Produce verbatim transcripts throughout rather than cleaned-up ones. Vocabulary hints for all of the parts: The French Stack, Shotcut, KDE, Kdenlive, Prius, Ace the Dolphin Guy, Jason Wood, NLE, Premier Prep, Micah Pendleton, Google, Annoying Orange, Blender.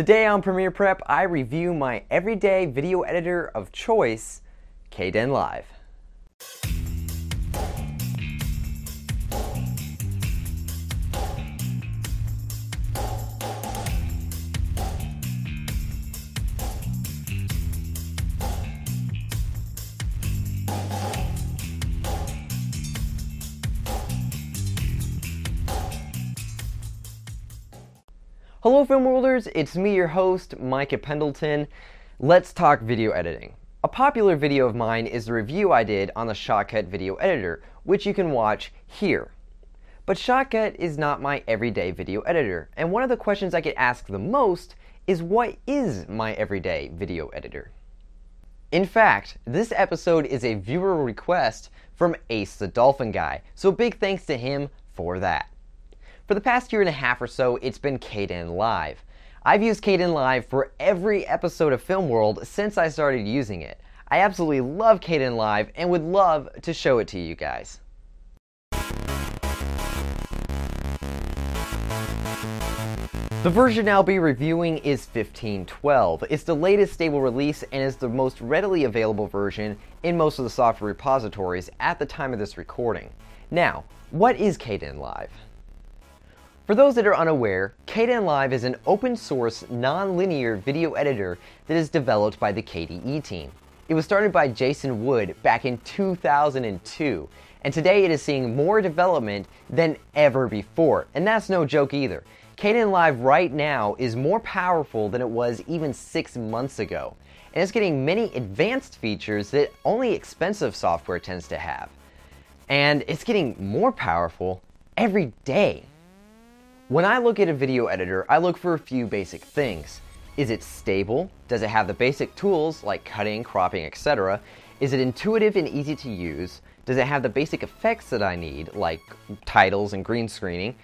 Today on Premier Prep, I review my everyday video editor of choice, Kdenlive. Hello film worlders, it's me your host, Micah Pendleton. Let's talk video editing. A popular video of mine is the review I did on the Shotcut video editor, which you can watch here. But Shotcut is not my everyday video editor, and one of the questions I get asked the most is, what is my everyday video editor? In fact, this episode is a viewer request from Ace the Dolphin Guy, so big thanks to him for that. For the past year and a half or so, it's been Kdenlive. I've used Kdenlive for every episode of Film World since I started using it. I absolutely love Kdenlive and would love to show it to you guys. The version I'll be reviewing is fifteen twelve. It's the latest stable release and is the most readily available version in most of the software repositories at the time of this recording. Now, what is Kdenlive? For those that are unaware, Kdenlive is an open-source, non-linear video editor that is developed by the K D E team. It was started by Jason Wood back in two thousand two, and today it is seeing more development than ever before, and that's no joke either. Kdenlive right now is more powerful than it was even six months ago, and it's getting many advanced features that only expensive software tends to have. And it's getting more powerful every day. When I look at a video editor, I look for a few basic things. Is it stable? Does it have the basic tools like cutting, cropping, et cetera? Is it intuitive and easy to use? Does it have the basic effects that I need, like titles and green screening?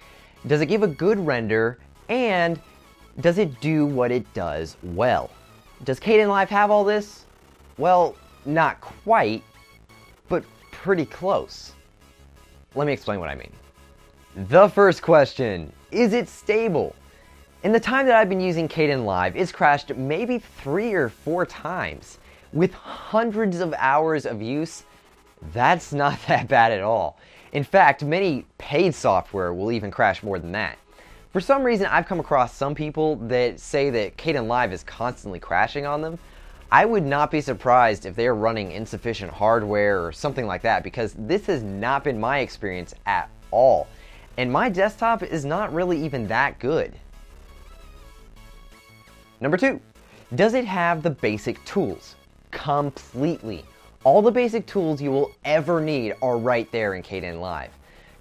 Does it give a good render? And does it do what it does well? Does Kdenlive have all this? Well, not quite, but pretty close. Let me explain what I mean. The first question, is it stable? In the time that I've been using Kdenlive, it's crashed maybe three or four times. With hundreds of hours of use, that's not that bad at all. In fact, many paid software will even crash more than that. For some reason, I've come across some people that say that Kdenlive is constantly crashing on them. I would not be surprised if they're running insufficient hardware or something like that, because this has not been my experience at all. And my desktop is not really even that good. Number two, does it have the basic tools? Completely. All the basic tools you will ever need are right there in Kdenlive.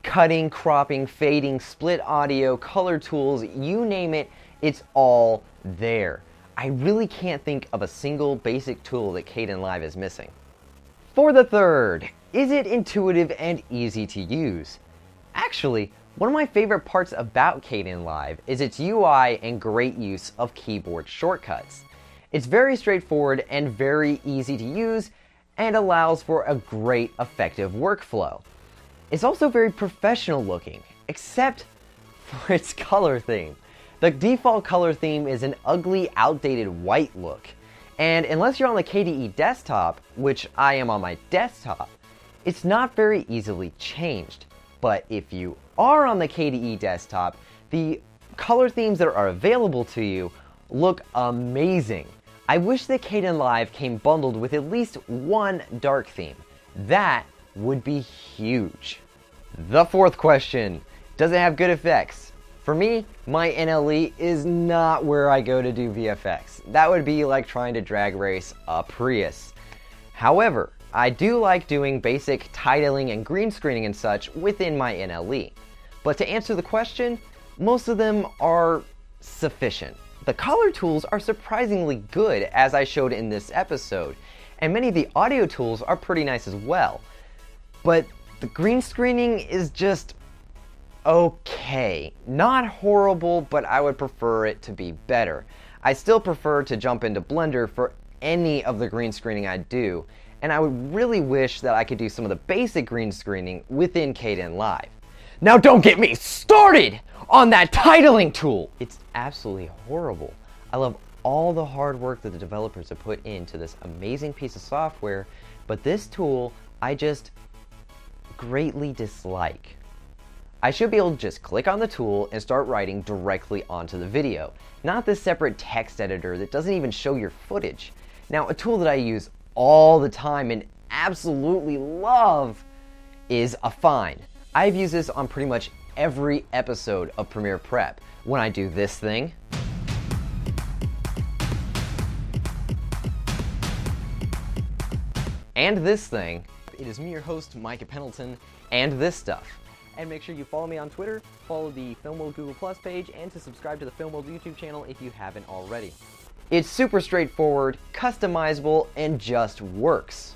Cutting, cropping, fading, split audio, color tools, you name it, it's all there. I really can't think of a single basic tool that Kdenlive is missing. For the third, is it intuitive and easy to use? Actually, one of my favorite parts about Kdenlive is its U I and great use of keyboard shortcuts. It's very straightforward and very easy to use and allows for a great effective workflow. It's also very professional looking, except for its color theme. The default color theme is an ugly, outdated white look. And unless you're on the K D E desktop, which I am on my desktop, it's not very easily changed. But if you are on the K D E desktop, the color themes that are available to you look amazing. I wish that Kdenlive came bundled with at least one dark theme. That would be huge. The fourth question, does it have good effects? For me, my N L E is not where I go to do V F X. That would be like trying to drag race a Prius. However, I do like doing basic titling and green screening and such within my N L E. But to answer the question, most of them are sufficient. The color tools are surprisingly good, as I showed in this episode, and many of the audio tools are pretty nice as well. But the green screening is just okay. Not horrible, but I would prefer it to be better. I still prefer to jump into Blender for any of the green screening I do, and I would really wish that I could do some of the basic green screening within Kdenlive. Now don't get me started on that titling tool! It's absolutely horrible. I love all the hard work that the developers have put into this amazing piece of software, but this tool I just greatly dislike. I should be able to just click on the tool and start writing directly onto the video, not this separate text editor that doesn't even show your footage. Now, a tool that I use all the time and absolutely love is Affine. I've used this on pretty much every episode of Premier Prep. When I do this thing, and this thing, it is me, your host, Micah Pendleton, and this stuff. And make sure you follow me on Twitter, follow the Filmworld Google Plus page, and to subscribe to the Filmworld YouTube channel if you haven't already. It's super straightforward, customizable, and just works.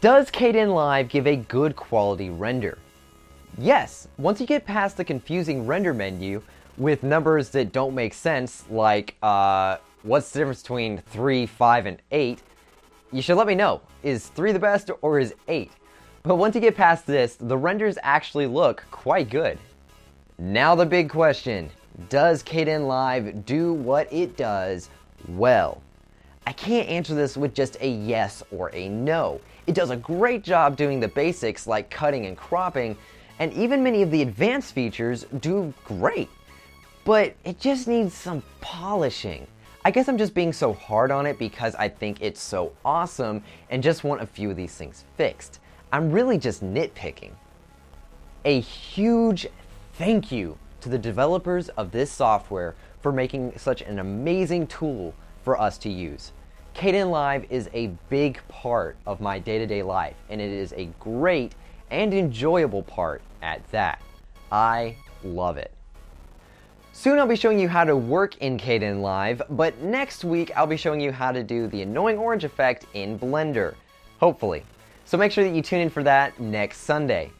Does Kdenlive give a good quality render? Yes, once you get past the confusing render menu with numbers that don't make sense, like uh, what's the difference between three, five, and eight, you should let me know. Is three the best or is eight? But once you get past this, the renders actually look quite good. Now the big question, does Kdenlive do what it does well? I can't answer this with just a yes or a no. It does a great job doing the basics like cutting and cropping, and even many of the advanced features do great. But it just needs some polishing. I guess I'm just being so hard on it because I think it's so awesome and just want a few of these things fixed. I'm really just nitpicking. A huge thank you to the developers of this software for making such an amazing tool for us to use. Kdenlive is a big part of my day-to-day life, and it is a great and enjoyable part at that. I love it. Soon I'll be showing you how to work in Kdenlive, but next week I'll be showing you how to do the Annoying Orange effect in Blender, hopefully. So make sure that you tune in for that next Sunday.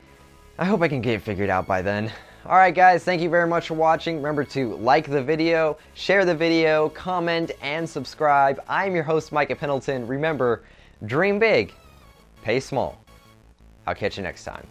I hope I can get it figured out by then. Alright guys, thank you very much for watching. Remember to like the video, share the video, comment, and subscribe. I'm your host, Micah Pendleton. Remember, dream big, pay small. I'll catch you next time.